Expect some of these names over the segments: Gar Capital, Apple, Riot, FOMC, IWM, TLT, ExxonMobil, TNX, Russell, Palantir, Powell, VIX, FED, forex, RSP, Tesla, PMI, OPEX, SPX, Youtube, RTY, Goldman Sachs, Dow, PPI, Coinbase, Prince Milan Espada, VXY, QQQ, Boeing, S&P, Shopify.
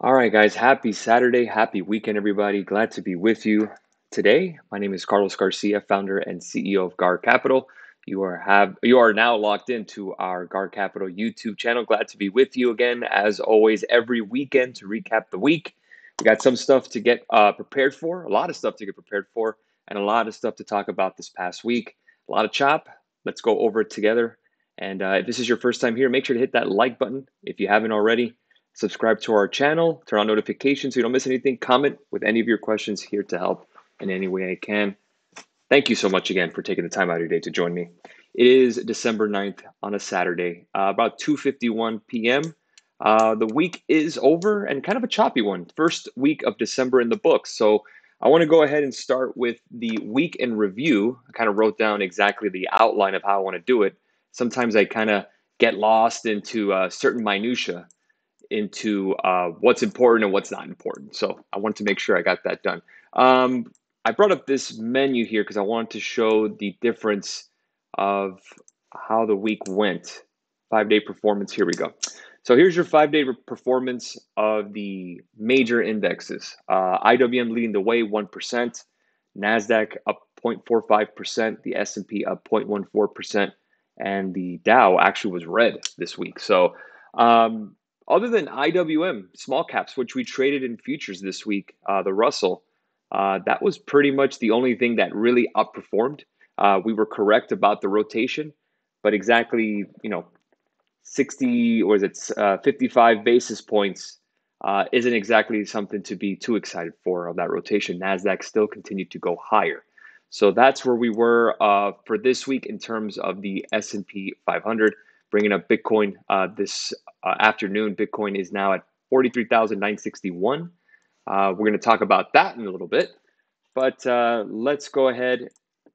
All right, guys, happy Saturday, happy weekend, everybody. Glad to be with you today. My name is Carlos Garcia, founder and CEO of Gar Capital. You are now locked into our Gar Capital YouTube channel. Glad to be with you again, as always, every weekend to recap the week. We got some stuff to get prepared for, a lot of stuff to get prepared for, and a lot of stuff to talk about this past week. A lot of chop. Let's go over it together. And if this is your first time here, make sure to hit that like button if you haven't already. Subscribe to our channel, turn on notifications so you don't miss anything, comment with any of your questions, here to help in any way I can. Thank you so much again for taking the time out of your day to join me. It is December 9th on a Saturday, about 2:51 p.m. The week is over and kind of a choppy one. First week of December in the books. So I want to go ahead and start with the week in review. I kind of wrote down exactly the outline of how I want to do it. Sometimes I kind of get lost into certain minutiae, into what's important and what's not important. So I wanted to make sure I got that done. I brought up this menu here because I wanted to show the difference of how the week went. 5-day performance, here we go. So here's your 5-day performance of the major indexes. IWM leading the way, 1%. NASDAQ up 0.45%. The S&P up 0.14%. And the Dow actually was red this week. So other than IWM, small caps, which we traded in futures this week, the Russell, that was pretty much the only thing that really outperformed. We were correct about the rotation, but exactly, 60 or is it 55 basis points isn't exactly something to be too excited for of that rotation. NASDAQ still continued to go higher. So that's where we were for this week in terms of the S&P 500. Bringing up Bitcoin this afternoon. Bitcoin is now at 43,961. We're going to talk about that in a little bit, but let's go ahead.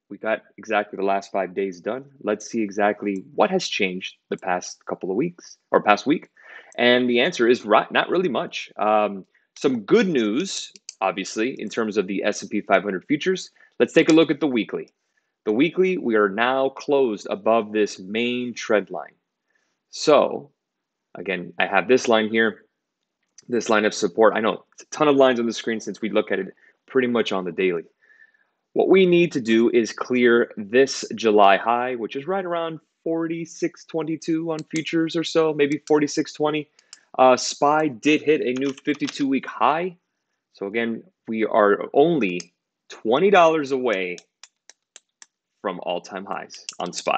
We got exactly the last 5 days done. Let's see exactly what has changed the past couple of weeks or past week. And the answer is not really much. Some good news, obviously, in terms of the S&P 500 futures. Let's take a look at the weekly. The weekly, we are now closed above this main trend line. So, again, I have this line here, this line of support. I know it's a ton of lines on the screen since we look at it pretty much on the daily. What we need to do is clear this July high, which is right around 46.22 on futures or so, maybe 46.20. SPY did hit a new 52-week high. So, again, we are only $20 away from all-time highs on SPY.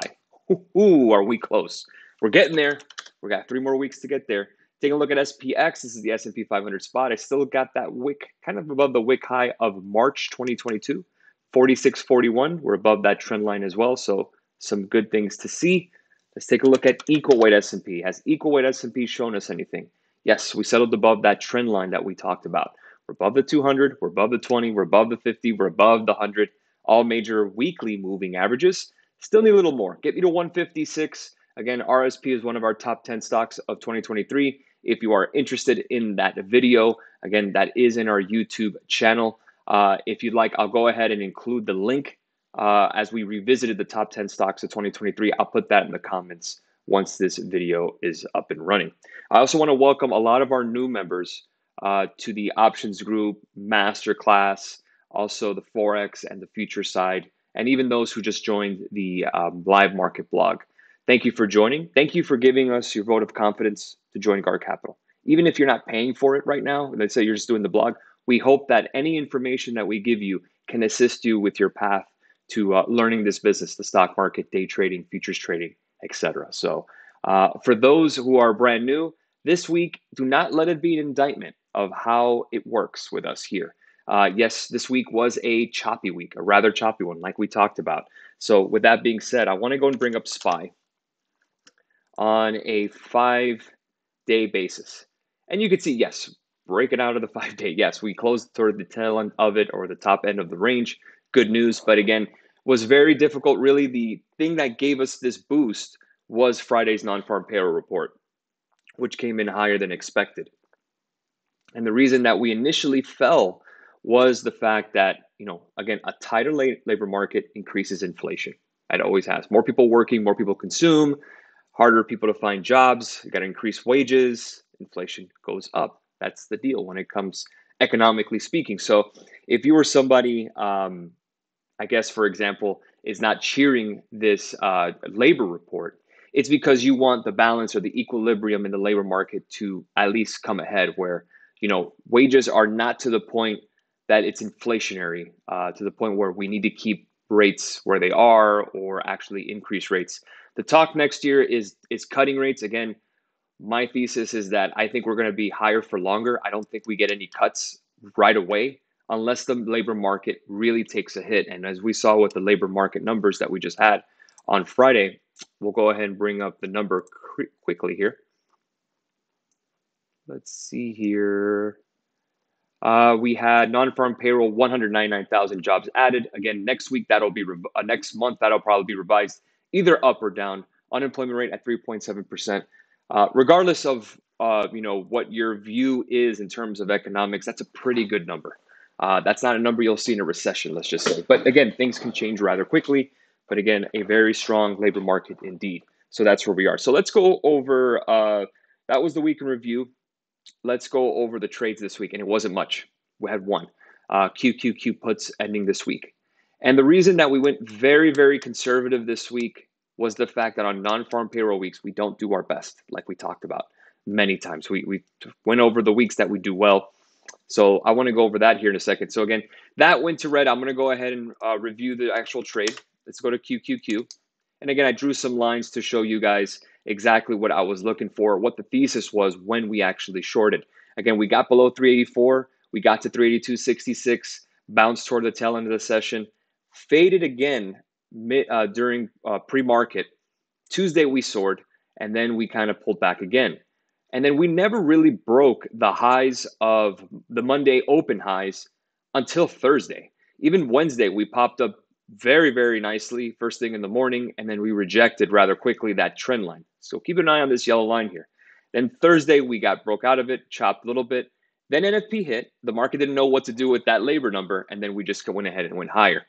Ooh, are we close? We're getting there. We got 3 more weeks to get there. Taking a look at SPX. This is the S&P 500 spot. I still got that wick kind of above the wick high of March 2022, 46.41. We're above that trend line as well, so some good things to see. Let's take a look at equal weight S&P. Has equal weight S&P shown us anything? Yes, we settled above that trend line that we talked about. We're above the 200. We're above the 20. We're above the 50. We're above the 100. All major weekly moving averages. Still need a little more. Get me to 156. Again, RSP is one of our top 10 stocks of 2023. If you are interested in that video, again, that is in our YouTube channel. If you'd like, I'll go ahead and include the link as we revisited the top 10 stocks of 2023. I'll put that in the comments once this video is up and running. I also want to welcome a lot of our new members to the Options Group Masterclass, also the Forex and the future side, and even those who just joined the live market blog. Thank you for joining. Thank you for giving us your vote of confidence to join Gar Capital. Even if you're not paying for it right now, let's say you're just doing the blog, we hope that any information that we give you can assist you with your path to learning this business, the stock market, day trading, futures trading, etc. So for those who are brand new, this week, do not let it be an indictment of how it works with us here. Yes, this week was a choppy week, a rather choppy one, like we talked about. So with that being said, I want to go and bring up SPY on a 5-day basis. And you can see, yes, breaking out of the 5-day. Yes, we closed toward the tail end of it or the top end of the range. Good news. But again, was very difficult. Really, the thing that gave us this boost was Friday's non-farm payroll report, which came in higher than expected. And the reason that we initially fell was the fact that, again, a tighter labor market increases inflation. It always has. More people working, more people consume, harder people to find jobs. You got to increase wages. Inflation goes up. That's the deal when it comes economically speaking. So if you were somebody, I guess, for example, is not cheering this labor report, it's because you want the balance or the equilibrium in the labor market to at least come ahead where, you know, wages are not to the point that it's inflationary, to the point where we need to keep rates where they are or actually increase rates. The talk next year is cutting rates. Again, my thesis is that I think we're going to be higher for longer. I don't think we get any cuts right away unless the labor market really takes a hit. And as we saw with the labor market numbers that we just had on Friday, we'll go ahead and bring up the number quickly here. Let's see here. We had non-farm payroll, 199,000 jobs added. Again, next week, that'll be next month, that'll probably be revised either up or down. Unemployment rate at 3.7%. Regardless of you know, what your view is in terms of economics, that's a pretty good number. That's not a number you'll see in a recession, let's just say. But again, things can change rather quickly. But again, a very strong labor market indeed. So that's where we are. So let's go over, that was the week in review. Let's go over the trades this week. And it wasn't much. We had one QQQ puts ending this week. And the reason that we went very, very conservative this week was the fact that on non-farm payroll weeks, we don't do our best, like we talked about many times. We went over the weeks that we do well. So I want to go over that here in a second. So again, that went to red. I'm going to go ahead and review the actual trade. Let's go to QQQ. And again, I drew some lines to show you guys exactly what I was looking for, what the thesis was when we actually shorted. Again, we got below 384. We got to 382.66, bounced toward the tail end of the session, faded again during pre-market. Tuesday, we soared, and then we kind of pulled back again. And then we never really broke the highs of the Monday open highs until Thursday. Even Wednesday, we popped up very, very nicely first thing in the morning, and then we rejected rather quickly that trend line. So keep an eye on this yellow line here. Then Thursday, we got broke out of it, chopped a little bit. Then NFP hit. The market didn't know what to do with that labor number, and then we just went ahead and went higher.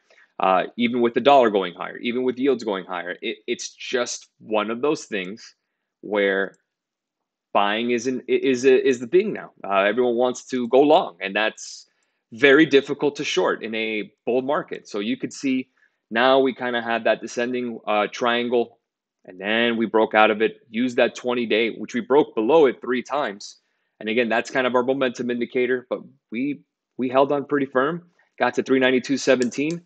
Even with the dollar going higher, even with yields going higher, it's just one of those things where buying is the thing now. Everyone wants to go long, and that's very difficult to short in a bull market. So you could see now we kind of had that descending triangle, and then we broke out of it, used that 20-day, which we broke below it 3 times. And again, that's kind of our momentum indicator, but we held on pretty firm, got to 392.17.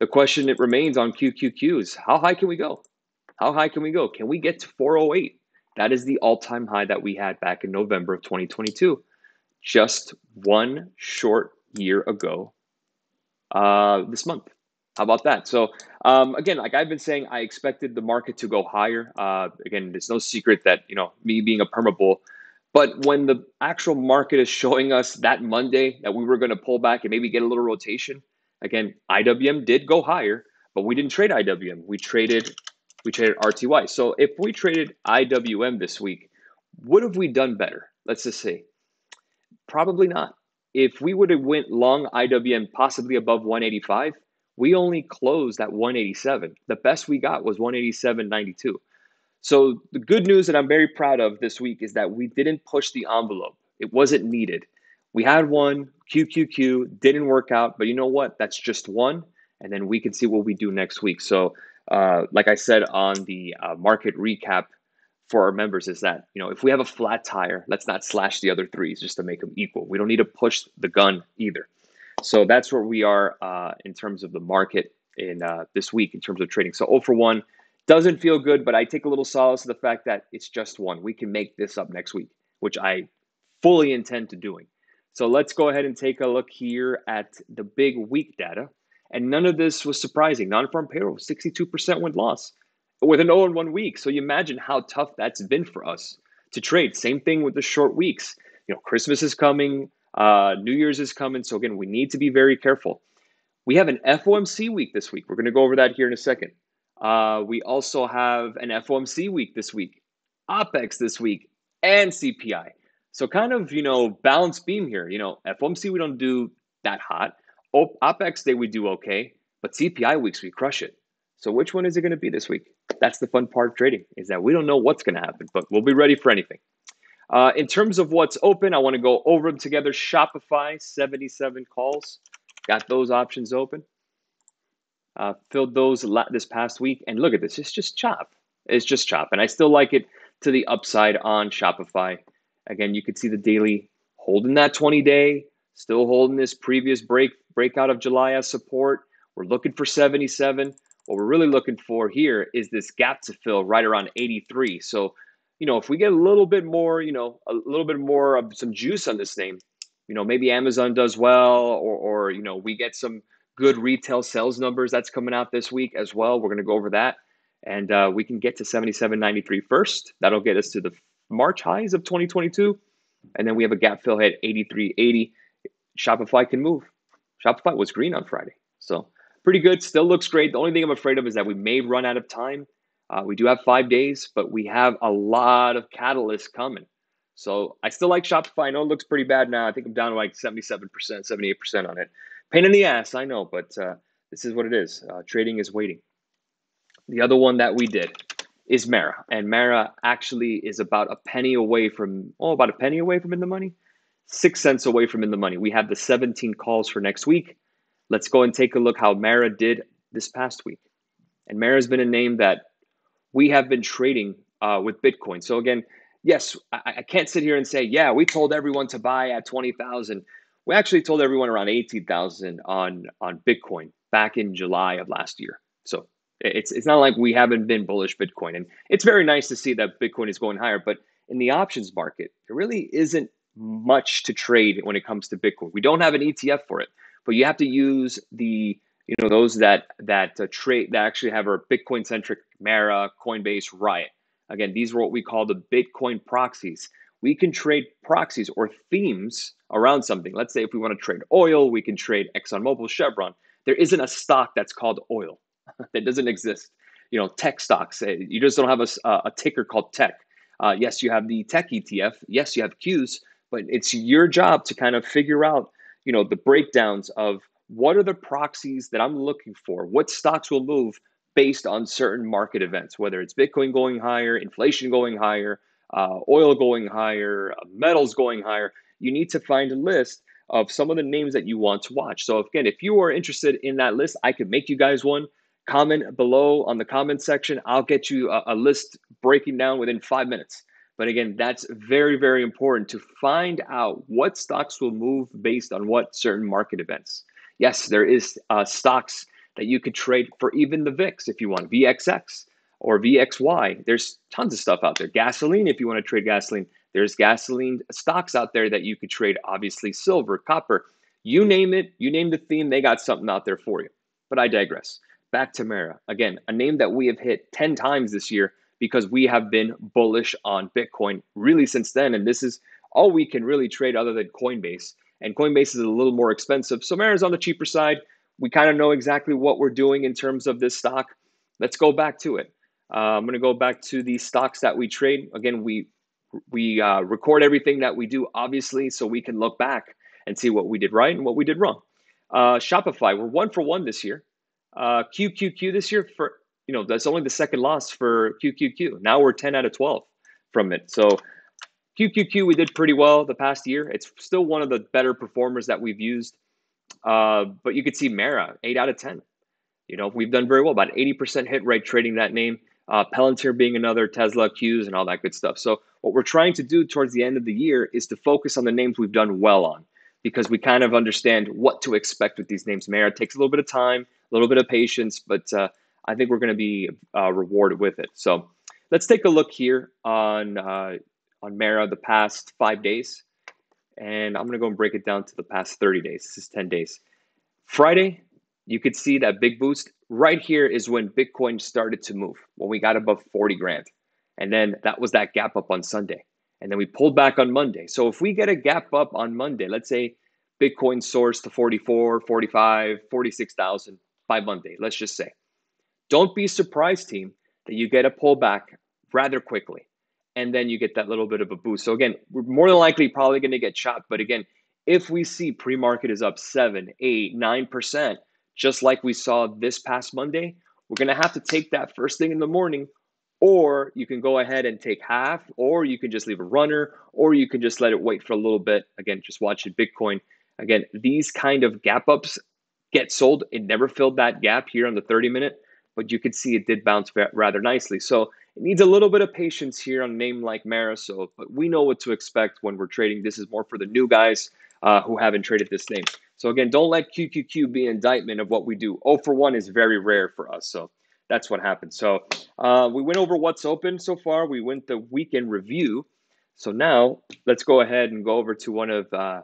The question that remains on QQQ is how high can we go? How high can we go? Can we get to 408? That is the all-time high that we had back in November of 2022, just one short year ago this month. How about that? So again, like I've been saying, I expected the market to go higher. Again, it's no secret that, you know, me being a perma bull, but when the actual market is showing us that Monday that we were going to pull back and maybe get a little rotation, again, IWM did go higher, but we didn't trade IWM. We traded RTY. So if we traded IWM this week, would have we done better? Let's just say, probably not. If we would have went long IWM, possibly above 185, we only closed at 187. The best we got was 187.92. So the good news that I'm very proud of this week is that we didn't push the envelope. It wasn't needed. We had one, QQQ, didn't work out, but you know what? That's just one, and then we can see what we do next week. So like I said on the market recap for our members is that, you know, if we have a flat tire, let's not slash the other threes just to make them equal. We don't need to push the gun either. So that's where we are in terms of the market in this week in terms of trading. So 0 for 1 doesn't feel good, but I take a little solace in the fact that it's just one. We can make this up next week, which I fully intend to doing. So let's go ahead and take a look here at the big week data. And none of this was surprising. Non-farm payroll, 62% win loss with an 0-1 week. So you imagine how tough that's been for us to trade. Same thing with the short weeks. You know, Christmas is coming, New Year's is coming. So again, we need to be very careful. We have an FOMC week this week. We're going to go over that here in a second. We also have an FOMC week this week, OPEX this week, and CPI. So kind of, you know, balanced beam here. You know, FOMC we don't do that hot. OPEX day we do okay, but CPI weeks we crush it. So which one is it going to be this week? That's the fun part of trading, is that we don't know what's going to happen, but we'll be ready for anything. In terms of what's open, I want to go over them together. Shopify, 77 calls. Got those options open. Filled those this past week. And look at this. It's just chop. It's just chop. And I still like it to the upside on Shopify. Again, you could see the daily holding that 20-day. Still holding this previous breakout of July as support. We're looking for 77. What we're really looking for here is this gap to fill right around 83. So, you know, if we get a little bit more, you know, a little bit more of some juice on this name, you know, maybe Amazon does well, or you know, we get some good retail sales numbers that's coming out this week as well. We're going to go over that, and we can get to 77.93 first. That'll get us to the March highs of 2022, and then we have a gap fill head 83.80. Shopify can move. Shopify was green on Friday, so pretty good. Still looks great. The only thing I'm afraid of is that we may run out of time. We do have 5 days, but we have a lot of catalysts coming. So I still like Shopify. I know it looks pretty bad now. I think I'm down to like 77%, 78% on it. Pain in the ass, I know, but this is what it is. Trading is waiting. The other one that we did is Mara. And Mara actually is about a penny away from, about a penny away from in the money. 6 cents away from in the money. We have the 17 calls for next week. Let's go and take a look how Mara did this past week. And Mara's been a name that we have been trading with Bitcoin. So again, yes, I can't sit here and say, yeah, we told everyone to buy at 20,000. We actually told everyone around 18,000 on Bitcoin back in July of last year. So it's not like we haven't been bullish Bitcoin. And it's very nice to see that Bitcoin is going higher, but in the options market, there really isn't much to trade when it comes to Bitcoin. We don't have an ETF for it, but you have to use the those that trade that actually have our Bitcoin centric Mara, Coinbase, Riot. Again, these are what we call the Bitcoin proxies. We can trade proxies or themes around something. Let's say if we want to trade oil, we can trade ExxonMobil, Chevron. There isn't a stock that's called oil. That doesn't exist. You know, tech stocks. You just don't have a ticker called tech. Yes, you have the tech ETF. Yes, you have Qs, but it's your job to kind of figure out, you know, the breakdowns of what are the proxies that I'm looking for? What stocks will move based on certain market events, whether it's Bitcoin going higher, inflation going higher, oil going higher, metals going higher. You need to find a list of some of the names that you want to watch. So again, if you are interested in that list, I could make you guys one. Comment below on the comment section. I'll get you a list breaking down within 5 minutes. But again, that's very, very important to find out what stocks will move based on what certain market events. Yes, there is stocks that you could trade for even the VIX if you want, VXX or VXY. There's tons of stuff out there. Gasoline, if you want to trade gasoline. There's gasoline stocks out there that you could trade, obviously silver, copper. You name it, you name the theme, they got something out there for you. But I digress. Back to Mara. Again, a name that we have hit 10 times this year because we have been bullish on Bitcoin really since then. And this is all we can really trade other than Coinbase. And Coinbase is a little more expensive. So Mara's on the cheaper side. We kind of know exactly what we're doing in terms of this stock. Let's go back to it. I'm going to go back to the stocks that we trade. Again, we record everything that we do, obviously, so we can look back and see what we did right and what we did wrong. Shopify, we're 1 for 1 this year. QQQ this year, for that's only the second loss for QQQ. Now we're 10 out of 12 from it. So QQQ, we did pretty well the past year. It's still one of the better performers that we've used. But you could see Mara, 8 out of 10. You know, we've done very well, about 80% hit rate trading that name. Palantir being another, Tesla, Qs, and all that good stuff. So what we're trying to do towards the end of the year is to focus on the names we've done well on, because we kind of understand what to expect with these names. Mara takes a little bit of time, a little bit of patience, but I think we're going to be rewarded with it. So let's take a look here on Mara the past 5 days. And I'm going to go and break it down to the past 30 days. This is 10 days. Friday, you could see that big boost. Right here is when Bitcoin started to move, when we got above 40 grand. And then that was that gap up on Sunday. And then we pulled back on Monday. So if we get a gap up on Monday, let's say Bitcoin soars to 44, 45, 46,000 by Monday, let's just say. Don't be surprised, team, that you get a pullback rather quickly. And then you get that little bit of a boost. So again, we're more than likely probably going to get chopped. But again, if we see pre-market is up 7, 8, 9%, just like we saw this past Monday, we're going to have to take that first thing in the morning, or you can go ahead and take half, or you can just leave a runner, or you can just let it wait for a little bit. Again, just watching Bitcoin. Again, these kind of gap ups get sold. It never filled that gap here on the 30-minute, but you could see it did bounce rather nicely. So it needs a little bit of patience here on a name like Mara. So, but we know what to expect when we're trading. This is more for the new guys who haven't traded this name. So again, don't let QQQ be an indictment of what we do. 0 for 1 is very rare for us. So that's what happened. So we went over what's open so far. We went the weekend review. So now let's go ahead and go over to one of the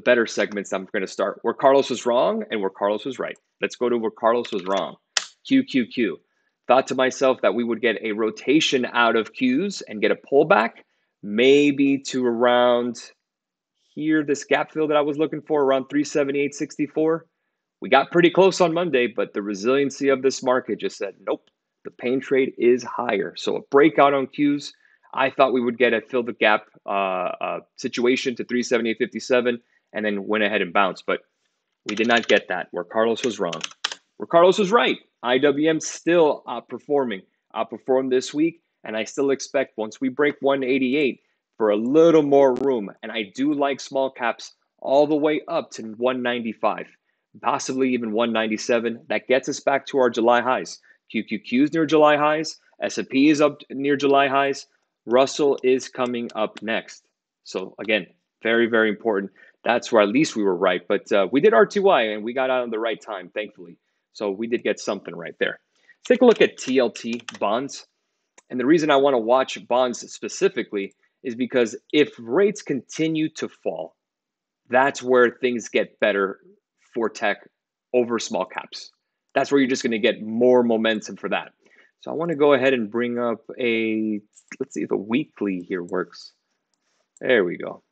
better segments I'm going to start. Where Carlos was wrong and where Carlos was right. Let's go to where Carlos was wrong. QQQ. Thought to myself that we would get a rotation out of Qs and get a pullback. Maybe to around here, this gap fill that I was looking for, around 378.64. We got pretty close on Monday, but the resiliency of this market just said, nope, the pain trade is higher. So a breakout on Qs. I thought we would get a fill the gap situation to 378.57 and then went ahead and bounced. But we did not get that, where Carlos was wrong. Where Carlos was right, IWM still outperforming. Outperformed this week, and I still expect once we break 188 for a little more room. And I do like small caps all the way up to 195. Possibly even 197. That gets us back to our July highs. QQQ is near July highs. S&P is up near July highs. Russell is coming up next. So again, very, very important. That's where at least we were right. But we did RTY and we got out on the right time, thankfully. So we did get something right there. Let's take a look at TLT bonds. And the reason I want to watch bonds specifically is because if rates continue to fall, that's where things get better for tech over small caps. That's where you're just going to get more momentum for that. So I want to go ahead and bring up a, let's see if a weekly here works. There we go.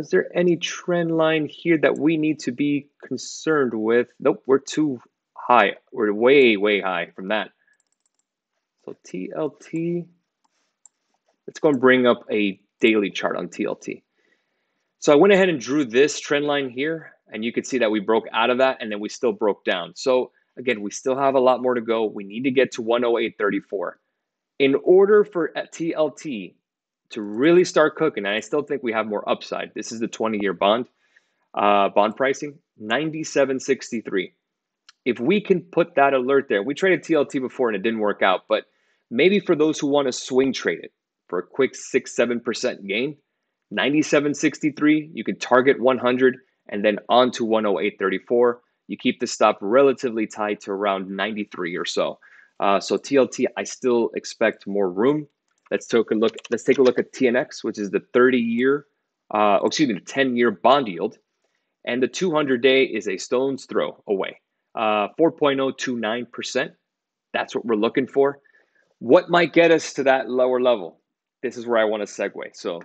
Is there any trend line here that we need to be concerned with? Nope, we're too high. We're way, way high from that. So TLT, let's go and bring up a daily chart on TLT. So I went ahead and drew this trend line here, and you could see that we broke out of that, and then we still broke down. So again, we still have a lot more to go. We need to get to 108.34. In order for TLT to really start cooking, and I still think we have more upside. This is the 20-year bond, bond pricing, 97.63. If we can put that alert there, we traded TLT before and it didn't work out, but maybe for those who want to swing trade it for a quick 6, 7% gain, 97.63, you can target 100 and then on to 108.34. You keep the stop relatively tight to around 93 or so. So TLT, I still expect more room. Let's take a look. Let's take a look at TNX, which is the 10-year bond yield, and the 200-day is a stone's throw away. 4.029%. That's what we're looking for. What might get us to that lower level? This is where I want to segue. So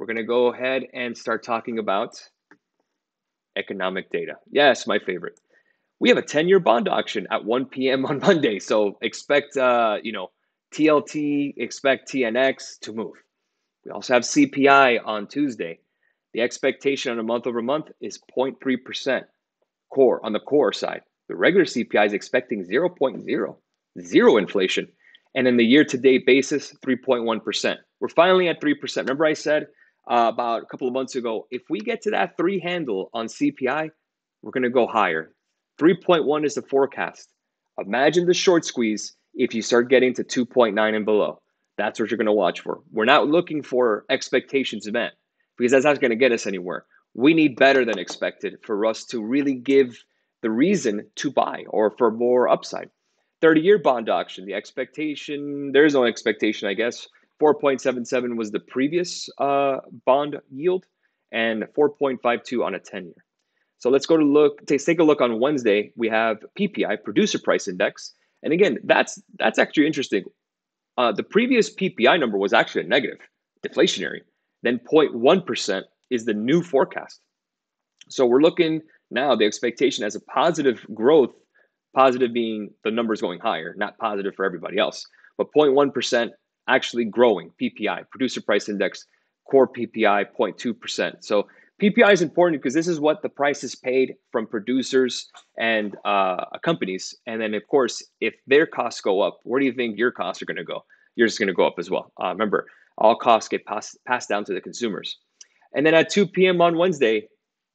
we're going to go ahead and start talking about economic data. Yes, my favorite. We have a 10-year bond auction at 1 p.m. on Monday. So expect, TLT, expect TNX to move. We also have CPI on Tuesday. The expectation on a month over month is 0.3% core on the core side. The regular CPI is expecting 0.00 inflation. And in the year-to-date basis, 3.1%. We're finally at 3%. Remember I said about a couple of months ago, if we get to that 3 handle on CPI, we're going to go higher. 3.1 is the forecast. Imagine the short squeeze if you start getting to 2.9 and below. That's what you're going to watch for. We're not looking for expectations met because that's not going to get us anywhere. We need better than expected for us to really give the reason to buy or for more upside. 30-year bond auction, the expectation, there is no expectation, I guess. 4.77 was the previous bond yield and 4.52 on a 10-year. So let's go to take a look on Wednesday. We have PPI, Producer Price Index. And again, that's actually interesting. The previous PPI number was actually a negative, deflationary. Then 0.1% is the new forecast. So we're looking now, the expectation as a positive growth, positive being the numbers going higher, not positive for everybody else, but 0.1% actually growing PPI, Producer Price Index, core PPI 0.2%. So PPI is important because this is what the price is paid from producers and companies. And then, of course, if their costs go up, where do you think your costs are going to go? Yours is going to go up as well. Remember, all costs get passed down to the consumers. And then at 2 p.m. on Wednesday,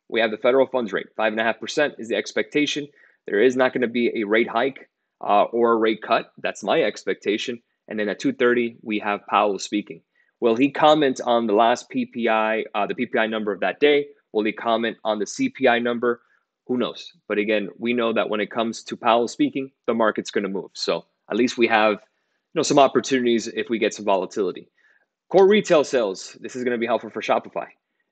we have the federal funds rate. 5.5% is the expectation. There is not going to be a rate hike or a rate cut. That's my expectation. And then at 2:30, we have Powell speaking. Will he comment on the last PPI, the PPI number of that day? Will he comment on the CPI number? Who knows? But again, we know that when it comes to Powell speaking, the market's going to move. So at least we have, you know, some opportunities if we get some volatility. Core retail sales. This is going to be helpful for Shopify.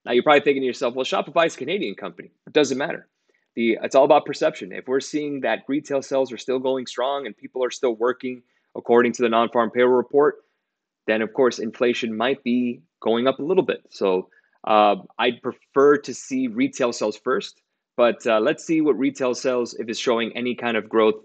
Now, you're probably thinking to yourself, well, Shopify is a Canadian company. It doesn't matter. It's all about perception. If we're seeing that retail sales are still going strong and people are still working according to the non-farm payroll report, then, of course, inflation might be going up a little bit. So I'd prefer to see retail sales first, but let's see what retail sales, if it's showing any kind of growth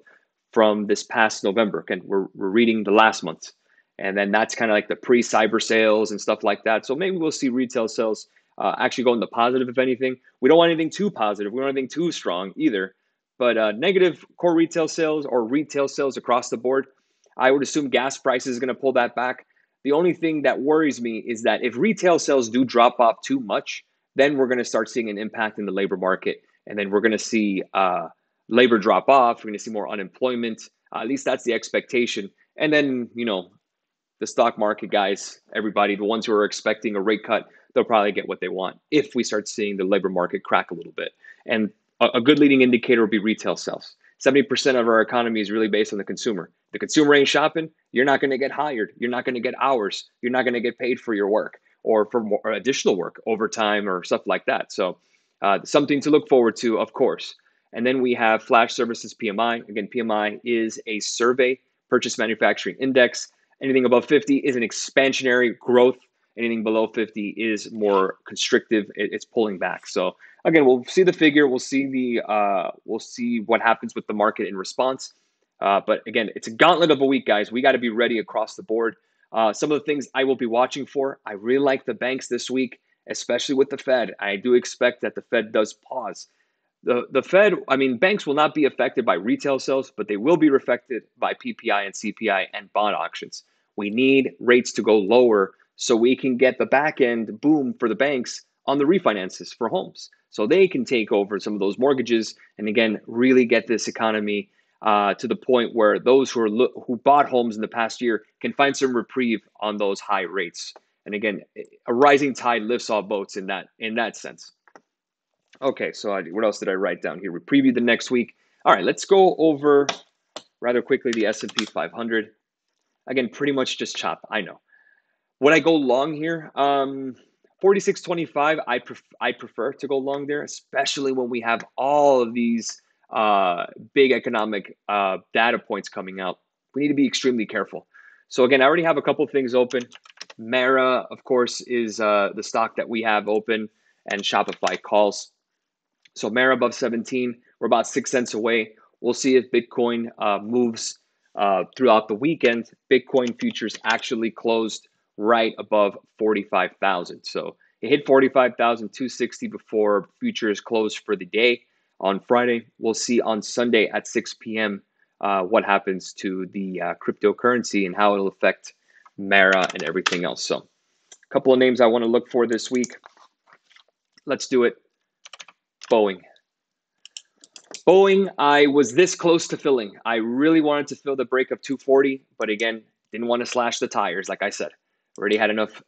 from this past November. Again, we're reading the last month, and then that's kind of like the pre-cyber sales and stuff like that. So maybe we'll see retail sales actually go in the positive, if anything. We don't want anything too positive. We don't want anything too strong either. But negative core retail sales or retail sales across the board, I would assume gas prices is going to pull that back. The only thing that worries me is that if retail sales do drop off too much, then we're going to start seeing an impact in the labor market. And then we're going to see labor drop off. We're going to see more unemployment. At least that's the expectation. And then, you know, the stock market guys, everybody, the ones who are expecting a rate cut, they'll probably get what they want if we start seeing the labor market crack a little bit. And a good leading indicator would be retail sales. 70% of our economy is really based on the consumer. The consumer ain't shopping, you're not going to get hired. You're not going to get hours. You're not going to get paid for your work or for more, or additional work, overtime or stuff like that. So something to look forward to, of course. And then we have Flash Services PMI. Again, PMI is a survey, purchase manufacturing index. Anything above 50 is an expansionary growth. Anything below 50 is more constrictive. It's pulling back. So again, we'll see the figure. We'll see we'll see what happens with the market in response. But again, it's a gauntlet of a week, guys. We got to be ready across the board. Some of the things I will be watching for. I really like the banks this week, especially with the Fed. I do expect that the Fed does pause. The Fed, I mean, banks will not be affected by retail sales, but they will be affected by PPI and CPI and bond auctions. We need rates to go lower so we can get the back end boom for the banks on the refinances for homes. So they can take over some of those mortgages and, again, really get this economy to the point where those who bought homes in the past year can find some reprieve on those high rates. And again, a rising tide lifts all boats in that sense. Okay, so what else did I write down here? We previewed the next week. All right, let's go over rather quickly the S&P 500. Again, pretty much just chop. I know. Would I go long here? 46.25. I prefer to go long there, especially when we have all of these big economic data points coming out. We need to be extremely careful. So again, I already have a couple of things open. Mara, of course, is the stock that we have open, and Shopify calls. So Mara above 17, we're about 6 cents away. We'll see if Bitcoin moves throughout the weekend. Bitcoin futures actually closed right above 45,000. So it hit 45,260 before futures closed for the day. On Friday, we'll see on Sunday at 6 p.m. What happens to the cryptocurrency and how it'll affect Mara and everything else. So a couple of names I want to look for this week. Let's do it. Boeing. Boeing, I was this close to filling. I really wanted to fill the break of 240, but again, didn't want to slash the tires, like I said. Already had enough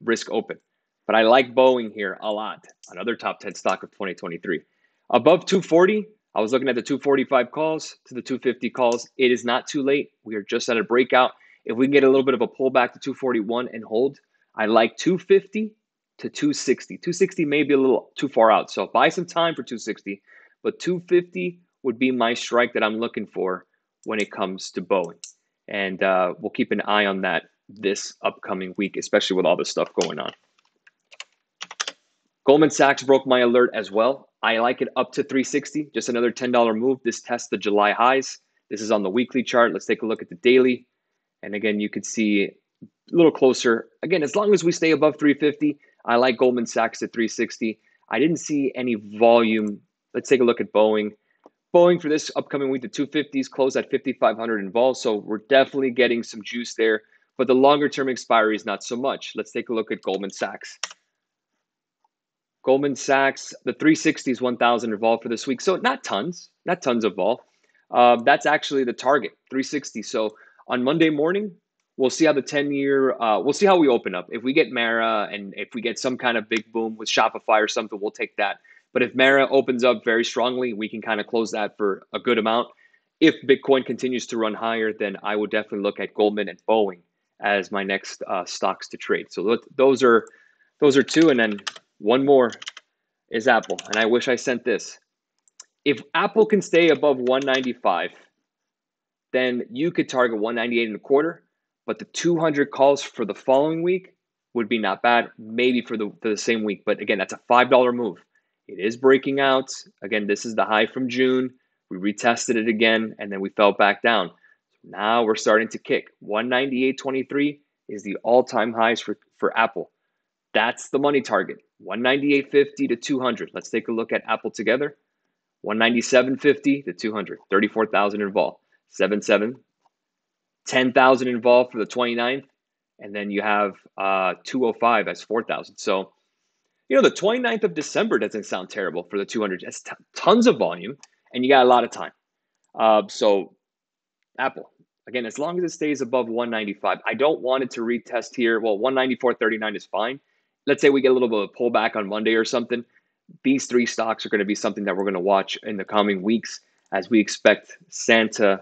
risk open. But I like Boeing here a lot. Another top 10 stock of 2023. Above 240, I was looking at the 245 calls to the 250 calls. It is not too late. We are just at a breakout. If we can get a little bit of a pullback to 241 and hold, I like 250 to 260. 260 may be a little too far out, so buy some time for 260. But 250 would be my strike that I'm looking for when it comes to Boeing. And we'll keep an eye on that this upcoming week, especially with all this stuff going on. Goldman Sachs broke my alert as well. I like it up to 360, just another $10 move. This tests the July highs. This is on the weekly chart. Let's take a look at the daily. And again, you could see a little closer. Again, as long as we stay above 350, I like Goldman Sachs at 360. I didn't see any volume. Let's take a look at Boeing. Boeing for this upcoming week, the 250s closed at 5,500 in vol, so we're definitely getting some juice there. But the longer-term expiry is not so much. Let's take a look at Goldman Sachs. Goldman Sachs, the 360s, 1,000 in vol for this week. So not tons of vol. That's actually the target, 360. So on Monday morning, we'll see how the 10-year, we'll see how we open up. If we get Mara and if we get some kind of big boom with Shopify or something, we'll take that. But if Mara opens up very strongly, we can kind of close that for a good amount. If Bitcoin continues to run higher, then I would definitely look at Goldman and Boeing as my next stocks to trade. So those are two. And then one more is Apple. And I wish I sent this. If Apple can stay above 195, then you could target 198.25. But the 200 calls for the following week would be not bad, maybe for the same week. But again, that's a $5 move. It is breaking out. Again, this is the high from June. We retested it again, and then we fell back down. Now we're starting to kick. 198.23 is the all-time highs for Apple. That's the money target, 198.50 to 200. Let's take a look at Apple together. 197.50 to 200, 34,000 in vol, 7.7, 10,000 in vol for the 29th, and then you have 205 as 4,000. So, you know, the 29th of December doesn't sound terrible for the 200. That's tons of volume, and you got a lot of time. So Apple, again, as long as it stays above 195, I don't want it to retest here. Well, 194.39 is fine. Let's say we get a little bit of a pullback on Monday or something. These three stocks are going to be something that we're going to watch in the coming weeks as we expect Santa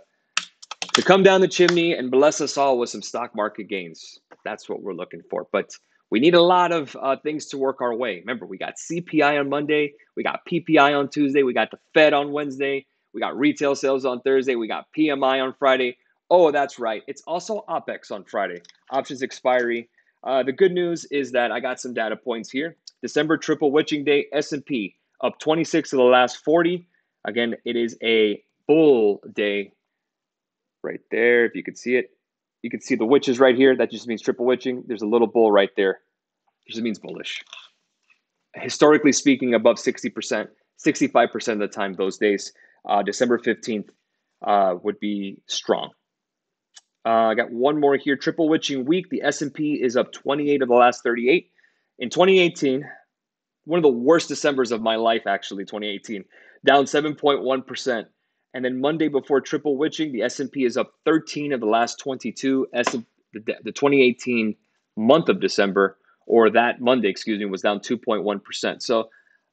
to come down the chimney and bless us all with some stock market gains. That's what we're looking for. But we need a lot of things to work our way. Remember, we got CPI on Monday. We got PPI on Tuesday. We got the FED on Wednesday. We got retail sales on Thursday. We got PMI on Friday. Oh, that's right. It's also OPEX on Friday. Options expiry. The good news is that I got some data points here. December triple witching day, S&P up 26 of the last 40. Again, it is a bull day right there. If you can see it, you can see the witches right here. That just means triple witching. There's a little bull right there. It just means bullish. Historically speaking, above 60%, 65% of the time those days. December 15th would be strong. I got one more here. Triple witching week. The S&P is up 28 of the last 38. In 2018, one of the worst Decembers of my life, actually, 2018, down 7.1%. And then Monday before triple witching, the S&P is up 13 of the last 22. The 2018 month of December, or that Monday, excuse me, was down 2.1%. So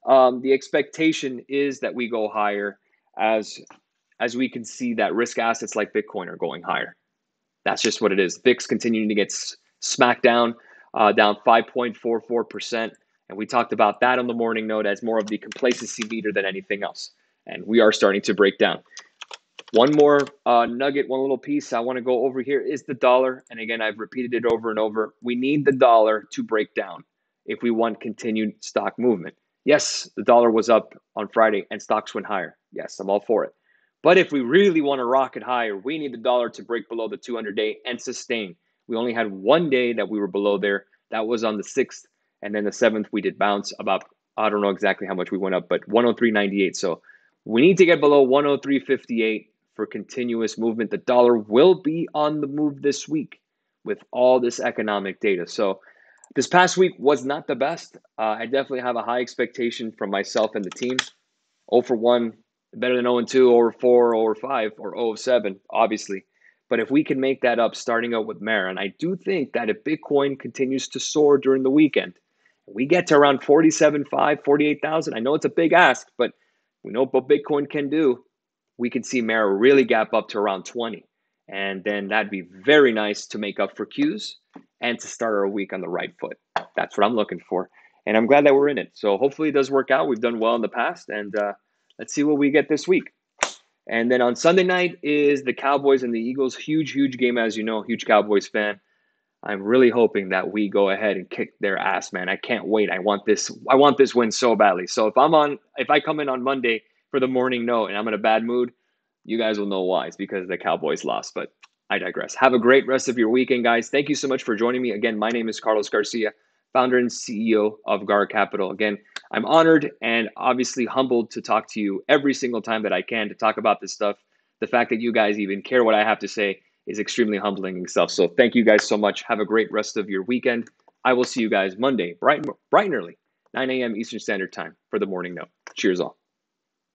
the expectation is that we go higher as we can see that risk assets like Bitcoin are going higher. That's just what it is. VIX continuing to get smacked down, down 5.44%. And we talked about that on the morning note as more of the complacency meter than anything else. And we are starting to break down. One more nugget, one little piece I want to go over here is the dollar. And again, I've repeated it over and over. We need the dollar to break down if we want continued stock movement. Yes, the dollar was up on Friday and stocks went higher. Yes, I'm all for it. But if we really want to rocket higher, we need the dollar to break below the 200-day and sustain. We only had one day that we were below there. That was on the 6th. And then the 7th, we did bounce about, I don't know exactly how much we went up, but 103.98. So we need to get below 103.58 for continuous movement. The dollar will be on the move this week with all this economic data. So this past week was not the best. I definitely have a high expectation from myself and the team. 0 for 1, better than 0 and 2, 0 for 4, 0 for 5, or 0 of 7, obviously. But if we can make that up starting out with Mara, and I do think that if Bitcoin continues to soar during the weekend, we get to around 47.5, 48,000. I know it's a big ask, but we know what Bitcoin can do. We could see Mara really gap up to around 20. And then that'd be very nice to make up for Q's and to start our week on the right foot. That's what I'm looking for. And I'm glad that we're in it. So hopefully it does work out. We've done well in the past. And let's see what we get this week. And then on Sunday night is the Cowboys and the Eagles. Huge, huge game, as you know. Huge Cowboys fan. I'm really hoping that we go ahead and kick their ass, man. I can't wait. I want this win so badly. So if I come in on Monday for the morning note and I'm in a bad mood, you guys will know why. It's because the Cowboys lost. But I digress. Have a great rest of your weekend, guys. Thank you so much for joining me. Again, my name is Carlos Garcia, founder and CEO of Gar Capital. Again, I'm honored and obviously humbled to talk to you every single time that I can to talk about this stuff. The fact that you guys even care what I have to say is extremely humbling and stuff. So thank you guys so much. Have a great rest of your weekend. I will see you guys Monday, bright and early, 9 a.m. Eastern Standard Time for the morning note. Cheers all.